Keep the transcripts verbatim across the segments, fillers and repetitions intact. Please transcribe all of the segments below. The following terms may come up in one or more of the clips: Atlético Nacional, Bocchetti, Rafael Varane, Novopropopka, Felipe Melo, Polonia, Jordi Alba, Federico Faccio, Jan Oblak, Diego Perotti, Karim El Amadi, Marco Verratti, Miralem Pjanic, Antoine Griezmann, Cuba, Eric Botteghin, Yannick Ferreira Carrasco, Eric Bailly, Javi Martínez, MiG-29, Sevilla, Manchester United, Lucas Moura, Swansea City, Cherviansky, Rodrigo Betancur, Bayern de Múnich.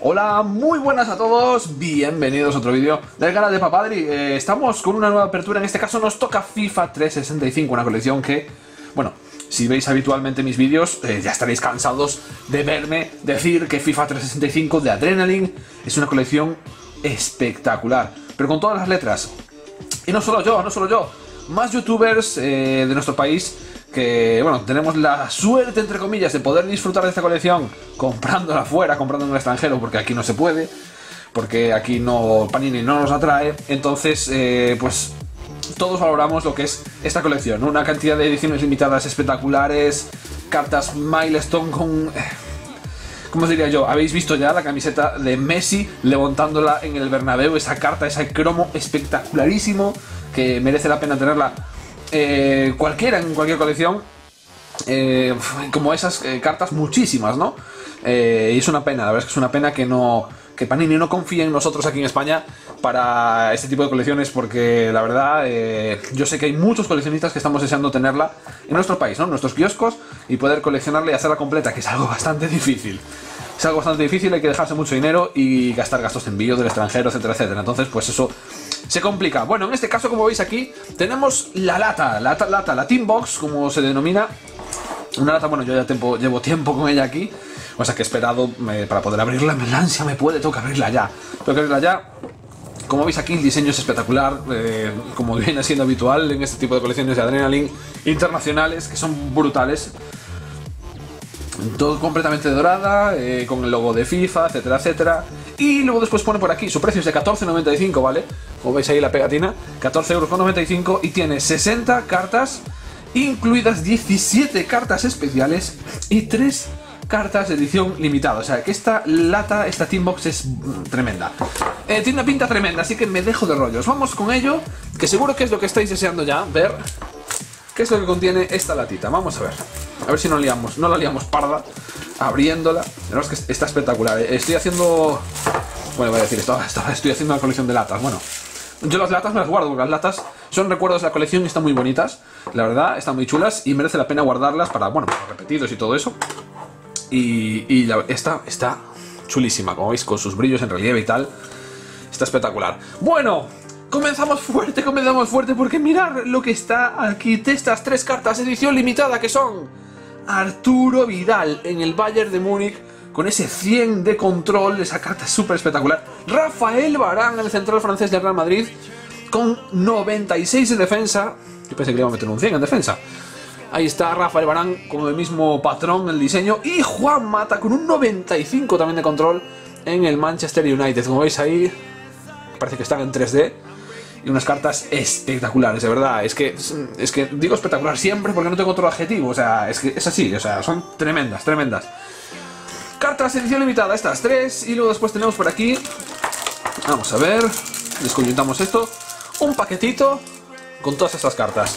Hola, muy buenas a todos, bienvenidos a otro vídeo del canal de Papadri. eh, Estamos con una nueva apertura, en este caso nos toca FIFA trescientos sesenta y cinco, una colección que, bueno, si veis habitualmente mis vídeos, eh, ya estaréis cansados de verme decir que FIFA trescientos sesenta y cinco de Adrenaline es una colección espectacular, pero con todas las letras. Y no solo yo, no solo yo, más youtubers eh, de nuestro país que, bueno, tenemos la suerte, entre comillas, de poder disfrutar de esta colección comprándola fuera, comprándola en el extranjero, porque aquí no se puede, porque aquí no, Panini no nos atrae. Entonces, eh, pues todos valoramos lo que es esta colección, ¿no? Una cantidad de ediciones limitadas espectaculares, cartas milestone con... ¿Cómo os diría yo? Habéis visto ya la camiseta de Messi levantándola en el Bernabéu, esa carta, ese cromo espectacularísimo que merece la pena tenerla. Eh, cualquiera, en cualquier colección, eh, como esas eh, cartas, muchísimas, ¿no? Eh, y es una pena, la verdad es que es una pena que no que Panini no confíe en nosotros aquí en España para este tipo de colecciones, porque la verdad, eh, yo sé que hay muchos coleccionistas que estamos deseando tenerla en nuestro país, ¿no? En nuestros kioscos, y poder coleccionarla y hacerla completa, que es algo bastante difícil. Es algo bastante difícil, hay que dejarse mucho dinero y gastar gastos de envío del extranjero, etcétera, etcétera. Entonces, pues eso se complica. Bueno, en este caso, como veis aquí, tenemos la lata, la lata, la Team Box, como se denomina. Una lata, bueno, yo ya tiempo, llevo tiempo con ella aquí, o sea que he esperado me, para poder abrirla. Me ansia me puede, tengo que abrirla ya. Tengo que abrirla ya. Como veis aquí, el diseño es espectacular, eh, como viene siendo habitual en este tipo de colecciones de Adrenaline internacionales, que son brutales. Todo completamente dorada, eh, con el logo de FIFA, etcétera, etcétera. Y luego después pone por aquí, su precio es de catorce noventa y cinco, ¿vale? Como veis ahí la pegatina, catorce euros con noventa y cinco, y tiene sesenta cartas, incluidas diecisiete cartas especiales y tres cartas de edición limitada. O sea, que esta lata, esta Team Box es tremenda. Eh, tiene una pinta tremenda, así que me dejo de rollos. Vamos con ello, que seguro que es lo que estáis deseando ya, ver qué es lo que contiene esta latita. Vamos a ver. A ver si no, liamos, no la liamos parda abriéndola. La verdad es que está espectacular. Estoy haciendo... Bueno, voy a decir esto. Estoy haciendo una colección de latas. Bueno, yo las latas me las guardo, porque las latas son recuerdos de la colección y están muy bonitas. La verdad, están muy chulas y merece la pena guardarlas para, bueno, para repetidos y todo eso. Y, y la, esta está chulísima, como veis, con sus brillos en relieve y tal. Está espectacular. Bueno, comenzamos fuerte, comenzamos fuerte, porque mirad lo que está aquí de estas tres cartas edición limitada, que son... Arturo Vidal en el Bayern de Múnich con ese cien de control, esa carta súper espectacular. Rafael Varane, el central francés del Real Madrid, con noventa y seis de defensa. Yo pensé que le iba a meter un cien en defensa. Ahí está Rafael Varane con el mismo patrón, el diseño. Y Juan Mata con un noventa y cinco también de control en el Manchester United. Como veis ahí, parece que están en tres D. Y unas cartas espectaculares, de verdad. Es que, es que digo espectacular siempre porque no tengo otro adjetivo. O sea, es que es así. O sea, son tremendas, tremendas. Cartas edición limitada, estas tres. Y luego después tenemos por aquí... Vamos a ver... Descoyuntamos esto. Un paquetito con todas estas cartas.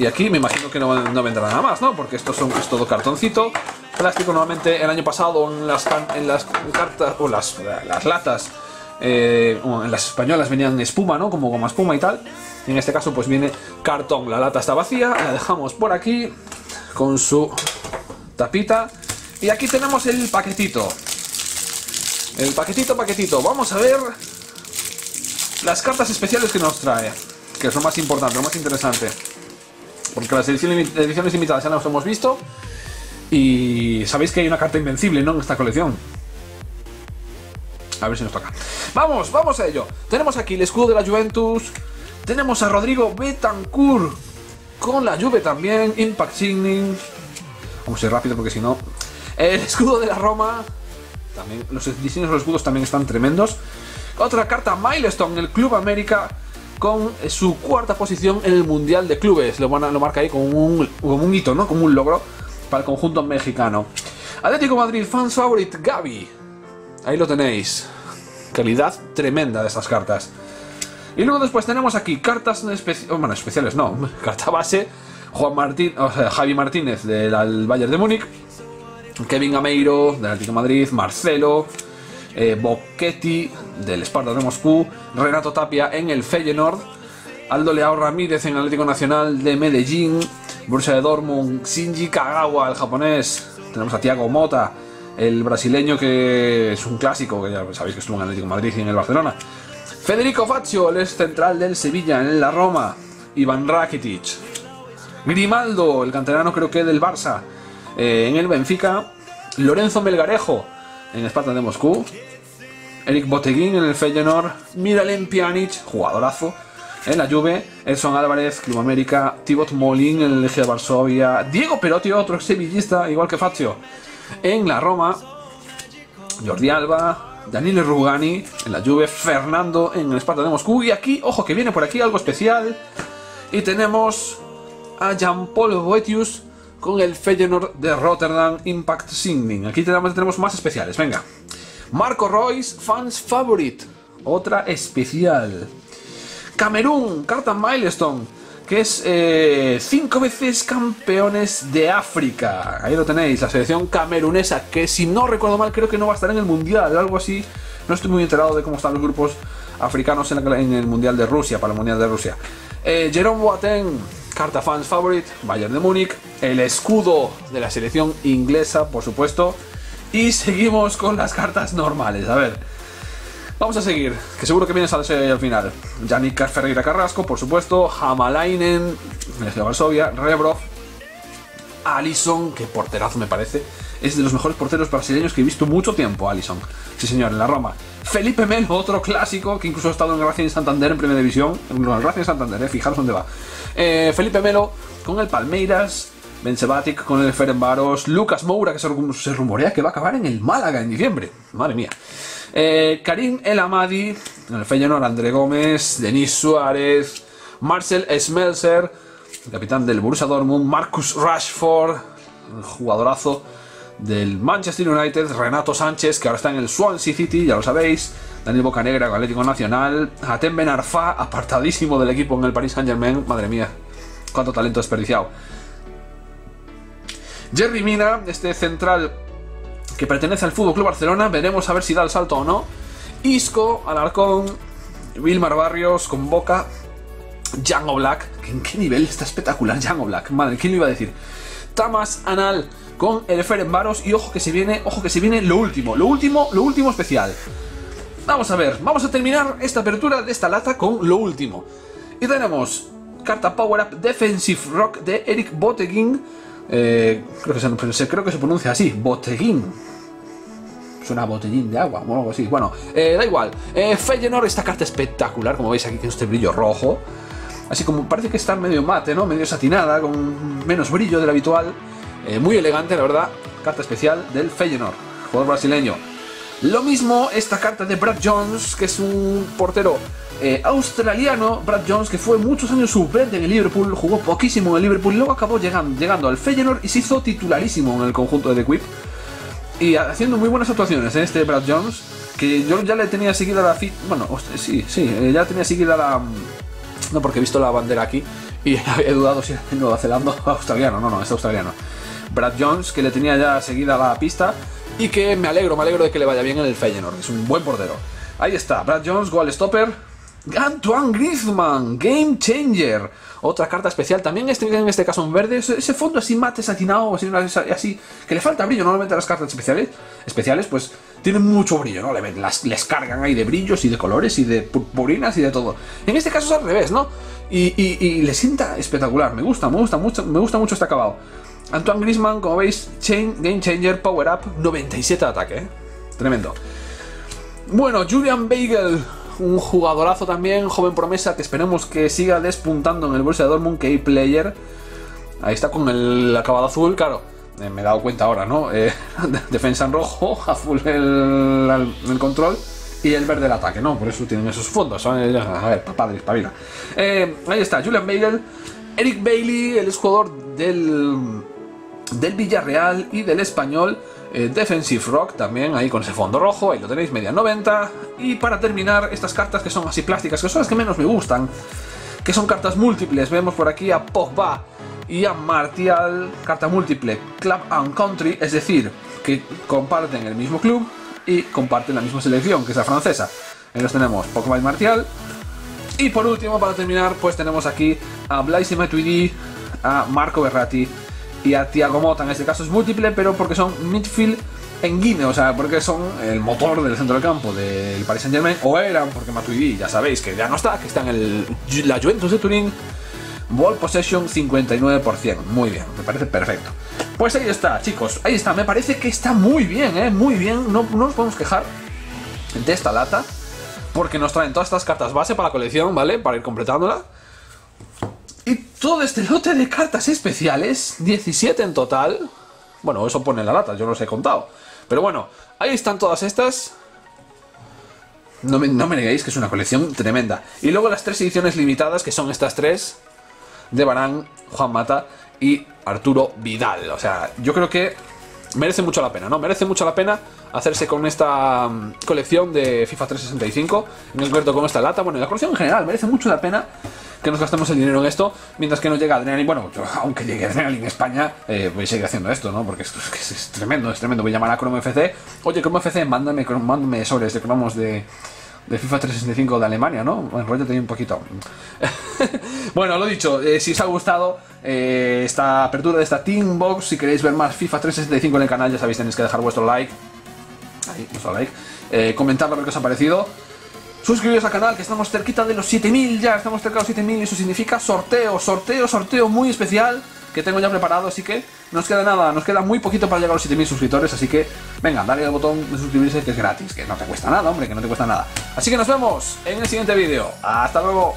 Y aquí me imagino que no, no vendrá nada más, ¿no? Porque esto es todo cartoncito. Plástico, nuevamente, el año pasado en las, en las cartas... O las, las latas... Eh, bueno, en las españolas venían espuma, ¿no? Como goma espuma y tal. En este caso pues viene cartón. La lata está vacía, la dejamos por aquí con su tapita. Y aquí tenemos el paquetito. El paquetito, paquetito. Vamos a ver las cartas especiales que nos trae, que es lo más importante, lo más interesante, porque las ediciones, ediciones limitadas ya las hemos visto. Y sabéis que hay una carta invencible, ¿no? En esta colección. A ver si nos toca. Vamos, vamos a ello. Tenemos aquí el escudo de la Juventus. Tenemos a Rodrigo Betancur con la Juve también. Impact Signing. Vamos a ir rápido porque si no... El escudo de la Roma. También los diseños de los escudos también están tremendos. Otra carta milestone, el Club América, con su cuarta posición en el Mundial de Clubes. Lo, van a, lo marca ahí como un, como un hito, ¿no? Como un logro para el conjunto mexicano. Atlético de Madrid, Fans Favorite, Gabi. Ahí lo tenéis. Calidad tremenda de estas cartas. Y luego después tenemos aquí cartas especi oh, bueno, especiales, no, carta base, Juan Martín, o sea, Javi Martínez del Bayern de Múnich, Kevin Gameiro del Atlético de Madrid, Marcelo, eh, Bocchetti del Spartak de Moscú, Renato Tapia en el Feyenoord, Aldo Leao Ramírez en el Atlético Nacional de Medellín, Borussia Dortmund, Shinji Kagawa, el japonés. Tenemos a Thiago Motta el brasileño, que es un clásico, que ya sabéis que estuvo en Atlético de Madrid y en el Barcelona. Federico Faccio, el ex central del Sevilla, en la Roma. Ivan Rakitic. Grimaldo, el canterano creo que del Barça, eh, en el Benfica. Lorenzo Melgarejo en Spartak de Moscú. Eric Botteghin en el Feyenoord. Miralem Pjanic, jugadorazo, en la Juve. Edson Álvarez, Club América. Thibaut Molin en el Legia de Varsovia. Diego Perotti, otro sevillista, igual que Faccio, en la Roma. Jordi Alba. Daniele Rugani en la Juve. Fernando en el Spartak de Moscú. Y aquí, ojo, que viene por aquí algo especial. Y tenemos a Jean-Paul Boetius con el Feyenoord de Rotterdam Impact Signing. Aquí tenemos, tenemos más especiales, venga. Marco Reus, Fans Favorite, otra especial. Camerún, carta Milestone, que es eh, cinco veces campeones de África. Ahí lo tenéis, la selección camerunesa, que si no recuerdo mal creo que no va a estar en el Mundial o algo así. No estoy muy enterado de cómo están los grupos africanos en, la, en el Mundial de Rusia, para el Mundial de Rusia. Eh, Jerome Boateng, carta Fans Favorite, Bayern de Múnich. El escudo de la selección inglesa, por supuesto. Y seguimos con las cartas normales, a ver. Vamos a seguir, que seguro que vienes al final. Yannick Ferreira Carrasco, por supuesto. Hamalainen, Legia Varsovia. Rebrov. Alisson, que porterazo me parece. Es de los mejores porteros brasileños que he visto mucho tiempo, Alisson. Sí señor, en la Roma. Felipe Melo, otro clásico, que incluso ha estado en Racing Santander en Primera División. No, en Racing Santander, eh, fijaros dónde va. Eh, Felipe Melo con el Palmeiras. Bensebatic con el Ferencváros. Lucas Moura, que se, rum se rumorea que va a acabar en el Málaga en diciembre. Madre mía. Eh, Karim El Amadi en el Feyenoord. André Gómez, Denis Suárez, Marcel Schmelzer, capitán del Borussia Dortmund. Marcus Rashford, jugadorazo del Manchester United. Renato Sánchez, que ahora está en el Swansea City, ya lo sabéis. Daniel Bocanegra con Atlético Nacional. Hatem Ben Arfa, apartadísimo del equipo en el Paris Saint Germain. Madre mía, cuánto talento desperdiciado. Jerry Mina, este central que pertenece al F C Barcelona, veremos a ver si da el salto o no. Isco, Alarcón, Wilmar Barrios con Boca. Jan Oblak, ¿en qué nivel está espectacular Jan Oblak? Madre, ¿quién lo iba a decir? Tamás Anal con el Ferencváros. Y ojo que se viene, ojo que se viene lo último, lo último, lo último especial. Vamos a ver, vamos a terminar esta apertura de esta lata con lo último. Y tenemos carta Power Up Defensive Rock de Eric Botteghin. Eh, creo, que se, creo que se pronuncia así, Botteghin. Suena a botellín de agua o algo así. Bueno, eh, da igual. eh, Feyenoord, esta carta espectacular, como veis aquí con este brillo rojo. Así como parece que está medio mate, ¿no? Medio satinada, con menos brillo del habitual. eh, Muy elegante, la verdad. Carta especial del Feyenoord, jugador brasileño. Lo mismo esta carta de Brad Jones, que es un portero Eh, australiano. Brad Jones, que fue muchos años suplente en el Liverpool, jugó poquísimo en el Liverpool, luego acabó llegando, llegando al Feyenoord y se hizo titularísimo en el conjunto de The Quip, y haciendo muy buenas actuaciones, ¿eh? Este Brad Jones, que yo ya le tenía seguida la... Bueno, hostia, sí, sí, ya tenía seguida la... No, porque he visto la bandera aquí y he dudado si era de Nueva Zelanda o australiano. No, no, es australiano. Brad Jones, que le tenía ya seguida la pista, y que me alegro, me alegro de que le vaya bien en el Feyenoord, es un buen portero. Ahí está, Brad Jones, goal stopper. Antoine Griezmann, Game Changer, otra carta especial, también este, en este caso en verde, ese fondo así mate satinado, así, así que le falta brillo. Normalmente las cartas especiales, especiales pues tienen mucho brillo, ¿no? Las, les cargan ahí de brillos y de colores y de purpurinas y de todo. En este caso es al revés, ¿no? Y, y, y le sienta espectacular, me gusta, me gusta mucho, me gusta mucho este acabado. Antoine Griezmann, como veis, chain, Game Changer, Power Up, noventa y siete de ataque, ¿eh? Tremendo. Bueno, Julian Weigl, un jugadorazo también, joven promesa, que esperemos que siga despuntando en el Borussia Dortmund, que hay player. Ahí está con el acabado azul, claro, eh, me he dado cuenta ahora, ¿no? Eh, defensa en rojo, azul el, el control y el verde el ataque, ¿no? Por eso tienen esos fondos, ¿sabes? A ver, padre, espabila. Eh, ahí está, Julian Weigl. Eric Bailly, el jugador del, del Villarreal y del Español. Eh, Defensive Rock también, ahí con ese fondo rojo, ahí lo tenéis, media noventa. Y para terminar, estas cartas que son así plásticas, que son las que menos me gustan, que son cartas múltiples. Vemos por aquí a Pogba y a Martial, carta múltiple, Club and Country, es decir, que comparten el mismo club y comparten la misma selección, que es la francesa. Ahí los tenemos, Pogba y Martial. Y por último, para terminar, pues tenemos aquí a Blaise Matuidi, a Marco Verratti y a Thiago Motta. En este caso es múltiple, pero porque son midfield Enguine, o sea, porque son el motor del centro del campo del Paris Saint Germain, o eran, porque Matuidi ya sabéis que ya no está, que está en el, la Juventus de Turín. Ball possession cincuenta y nueve por ciento, muy bien, me parece perfecto. Pues ahí está, chicos, ahí está, me parece que está muy bien, eh, muy bien, no, no nos podemos quejar de esta lata, porque nos traen todas estas cartas base para la colección, ¿vale? Para ir completándola. Y todo este lote de cartas especiales, diecisiete en total. Bueno, eso pone en la lata, yo no los he contado. Pero bueno, ahí están todas estas. No me, no me neguéis que es una colección tremenda. Y luego las tres ediciones limitadas, que son estas tres, de Varane, Juan Mata y Arturo Vidal. O sea, yo creo que merece mucho la pena, ¿no? Merece mucho la pena hacerse con esta colección de FIFA trescientos sesenta y cinco, en concreto con esta lata. Bueno, la colección en general merece mucho la pena que nos gastemos el dinero en esto, mientras que no llega Adrenaline. Bueno, aunque llegue Adrenaline en España, eh, voy a seguir haciendo esto, ¿no? Porque esto es, que es tremendo, es tremendo. Voy a llamar a Chrome F C. Oye, Chrome F C, mándame, mándame sobres de cromos de, de FIFA trescientos sesenta y cinco de Alemania, ¿no? Enróllate un poquito. Bueno, lo dicho, eh, si os ha gustado eh, esta apertura de esta Team Box, si queréis ver más FIFA trescientos sesenta y cinco en el canal, ya sabéis, tenéis que dejar vuestro like. Ahí, vuestro like. Eh, comentad lo que os ha parecido. Suscribiros al canal, que estamos cerquita de los siete mil ya, estamos cerca de los siete mil y eso significa sorteo, sorteo, sorteo muy especial que tengo ya preparado, así que nos queda nada, nos queda muy poquito para llegar a los siete mil suscriptores, así que venga, dale al botón de suscribirse que es gratis, que no te cuesta nada, hombre, que no te cuesta nada. Así que nos vemos en el siguiente vídeo, hasta luego.